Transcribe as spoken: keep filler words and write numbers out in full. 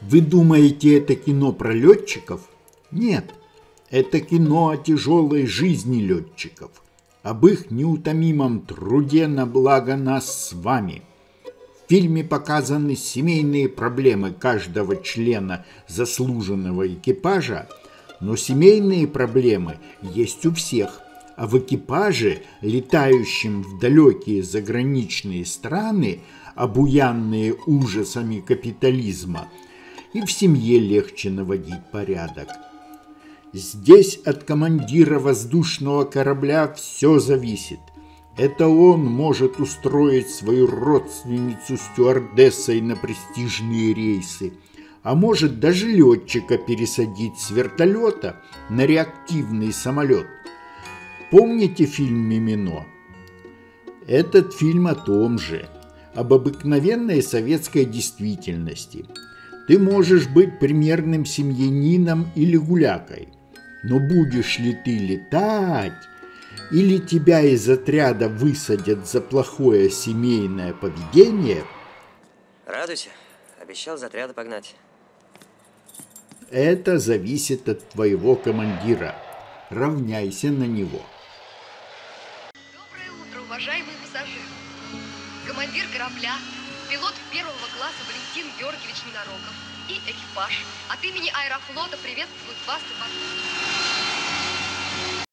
Вы думаете, это кино про летчиков? Нет, это кино о тяжелой жизни летчиков, об их неутомимом труде на благо нас с вами. В фильме показаны семейные проблемы каждого члена заслуженного экипажа, но семейные проблемы есть у всех, а в экипаже, летающем в далекие заграничные страны, обуянные ужасами капитализма, и в семье легче наводить порядок. Здесь от командира воздушного корабля все зависит. Это он может устроить свою родственницу стюардессой на престижные рейсы, а может даже летчика пересадить с вертолета на реактивный самолет. Помните фильм «Мимино»? Этот фильм о том же, об обыкновенной советской действительности. Ты можешь быть примерным семьянином или гулякой, но будешь ли ты летать, или тебя из отряда высадят за плохое семейное поведение? Радуйся, обещал за отряда погнать. Это зависит от твоего командира. Равняйся на него. Доброе утро, уважаемые пассажиры. Командир корабля, пилот первого класса Валентин Георгиевич Ненароков и экипаж от имени Аэрофлота приветствуют вас на борту.